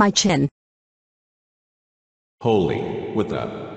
my chin. Holy, what the?